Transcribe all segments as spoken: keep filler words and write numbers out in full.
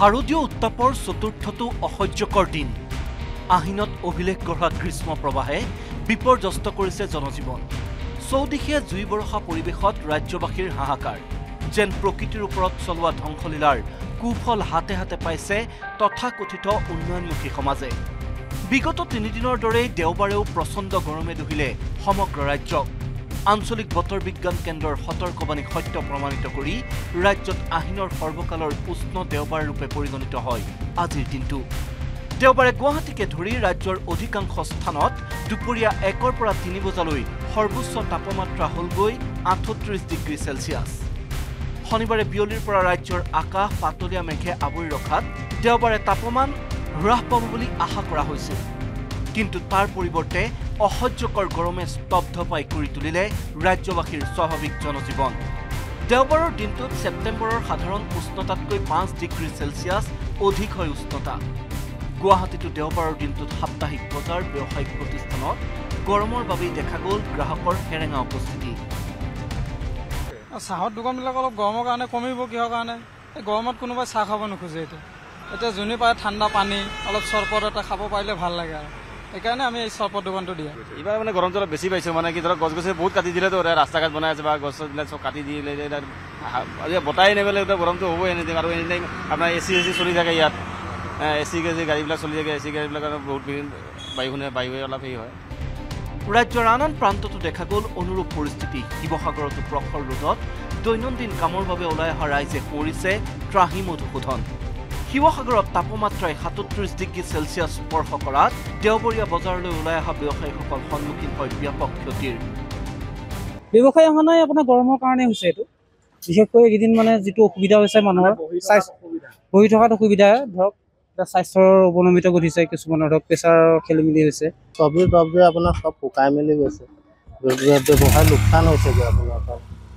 ভাৰতীয় উত্তাপৰ চতুৰ্থটো অসহ্যকৰ দিন আহিনত অভিলেখ গঢ়া গ্ৰীষ্ম প্ৰবাহে বিপৰ্যস্ত কৰিছে জনজীৱন সৌদিখিয়া জুই বৰহা পৰিবেশত ৰাজ্যবাসীৰ হাহাকাৰ যেন প্ৰকৃতিৰ ওপৰত চলোৱা ধ্বংসলীলাৰ কুফল হাতে হাতে পাইছে তথাকথিত উন্নয়নমুখী সমাজে বিগত তিনি দিনৰ দৰে দেওবাৰেও প্ৰচণ্ড গৰমে দুহিলে সমগ্ৰ ৰাজ্য আঞ্চলিক বতৰ বিজ্ঞান কেন্দ্ৰৰ সতৰ্কবাণী সত্য প্ৰমাণিত কৰি ৰাজ্যত আহিনৰ সৰ্বকালৰ উষ্ণ দেওবাৰ ৰূপে পৰিগণিত হয় আজিৰ দিনটো দেওবাৰে গুৱাহাটীকে ধৰি ৰাজ্যৰ অধিকাংশ স্থানত দুপৰীয়া একৰ পৰা তিনি বজালৈ সৰ্বোচ্চ তাপমাত্ৰা হ'লগৈ আঠত্ৰিশ ডিগ্ৰী চেলছিয়াছ শনিবাৰে বিয়লিৰ পৰা ৰাজ্যৰ আকাশ পাতলীয়া মেঘে আৱৰি ৰখাত দেওবাৰে তাপমান হ্ৰাস পাব বুলি আশা কৰা হৈছে কিন্তু তাৰ পৰিৱৰ্তে অসহ্যকৰ গৰমে স্তব্ধ পাই কৰি তুলিলে ৰাজ্যবাসীৰ স্বাভাৱিক জনজীৱন দেওবাৰৰ দিনটোত ছেপ্টেম্বৰৰ সাধাৰণ উষ্ণতাতকৈ পাঁচ ডিগ্ৰী চেলছিয়াছ অধিক হয় উষ্ণতা গুৱাহাটীতো দেওবাৰৰ দিনটোত সাপ্তাহিক বজাৰ ব্যৱসায়িক প্ৰতিষ্ঠানত গৰমৰ বাবে দেখা গ'ল গ্ৰাহকৰ হেৰেঙা উপস্থিতি চাহৰ দোকানবিলাক অলপ গৰমৰ কাৰণে কমিব কিহৰ কাৰণে এই গৰমত কোনোবাই চাহ খাব নোখোজে এইটো এটা জুনি পায় ঠাণ্ডা পানী অলপ চৰবত এটা খাব পাৰিলে ভাল লাগে আৰু এখানে আমি এই চৰবত দোকানটো দিয়া এবাৰ মানে গৰম জল বেছি পাইছে মানে কি ধৰ গছ গছে বহুত কাটি দিলে তো ৰাস্তা ঘাট বনাই আছে বা গছ বিলাক সব কাটি দিলে আৰু বতাই নেবেলে গৰমটো হ'বই এনে আৰু এনে আপোনাৰ এচি এচি চলি থাকে ইয়াত এচি গাড়ীবিলাক চলি থাকে এচি গাড়ীবিলাক বহুত বায়ু বায়ু অলপ হেৰি হয় ৰাজ্যৰ আন প্ৰান্ততো দেখা গ'ল অনুৰূপ পৰিস্থিতি শিৱসাগৰতো প্ৰখৰ ৰ'দত দৈনন্দিন কামৰ বাবে ওলাই অহা ৰাইজে কৰিছে ত্ৰাহি মধুসূধন শিৱসাগৰত তাপমাত্ৰাই সাতত্ৰিশ ডিগ্ৰী চেলছিয়াছ স্পৰ্শ কৰাত দেওবৰীয়া বজাৰলৈ ওলাই অহা ব্যৱসায়ীসকল সন্মুখীন হয় ব্যাপক ক্ষতিৰ ব্যৱসায় অহানাই আপোনাৰ গৰমৰ কাৰণে হৈছে এইটো বিশেষকৈ এইকেইদিন মানে যিটো অসুবিধা হৈছে মানুহৰ বহি থকাত অসুবিধা ধৰক স্বাস্থ্যৰ অৱনমিত ঘটিছে কিছুমানৰ ধৰক প্ৰেছাৰ খেলি মেলি হৈছে চব্জি তব্জি আপোনাৰ সব শুকাই মেলি গৈছে ব্যৱসায় লোকচান হৈছেগৈ আপোনাৰ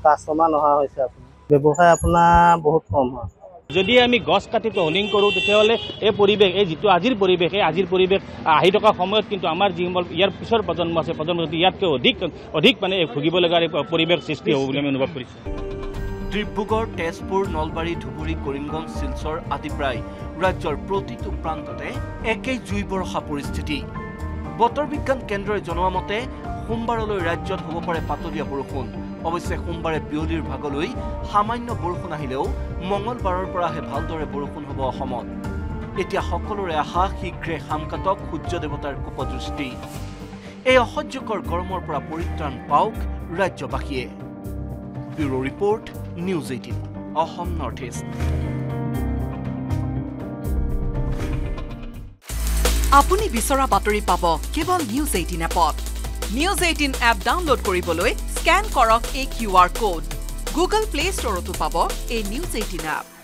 কাষ্টমাৰ নহা হৈছে আপোনাৰ ব্যৱসায় আপোনাৰ বহুত কম হয় যদি আমি গছ কাটি টহলিং কৰোঁ তেতিয়াহ'লে এই পৰিৱেশ এই যিটো আজিৰ পৰিৱেশ এই আজিৰ পৰিৱেশ আহি থকা সময়ত কিন্তু আমাৰ যিসকল ইয়াৰ পিছৰ প্ৰজন্ম আছে প্ৰজন্ম যদি ইয়াতকৈ অধিক অধিক মানে ভুগিব লগা পৰিৱেশ সৃষ্টি হ'ব বুলি আমি অনুভৱ কৰিছোঁ ডিব্ৰুগড় তেজপুৰ নলবাৰী ধুবুৰী কৰিমগঞ্জ শিলচৰ আদি প্ৰায় ৰাজ্যৰ প্ৰতিটো প্ৰান্ততে একেই জুই বৰষা পৰিস্থিতি বতৰ বিজ্ঞান কেন্দ্ৰই জনোৱা মতে সোমবাৰলৈ ৰাজ্যত হ'ব পাৰে পাতলীয়া বৰষুণ অৱশ্যে সোমবাৰে বিয়লিৰ ভাগলৈ সামান্য বৰষুণ আহিলেও মঙলবাৰৰ পৰাহে ভালদৰে বৰষুণ হ'ব অসমত এতিয়া সকলোৰে আশা শীঘ্ৰে সামকাতক সূৰ্য দেৱতাৰ কোপদৃষ্টি এই অসহ্যকৰ গৰমৰ পৰা পৰিত্ৰাণ পাওক ৰাজ্যবাসীয়ে bureau' report news eighteen Assam north east আপুনি বিচৰা বাতৰি পাব কেৱল নিউজ এইটিন এপত নিউজ এইটিন এপ ডাউনলোড কৰিবলৈ স্ক্যান কৰক এই কিউআৰ কোড গুগল প্লে ষ্টৰতো পাব এই নিউজ এইটিন এপ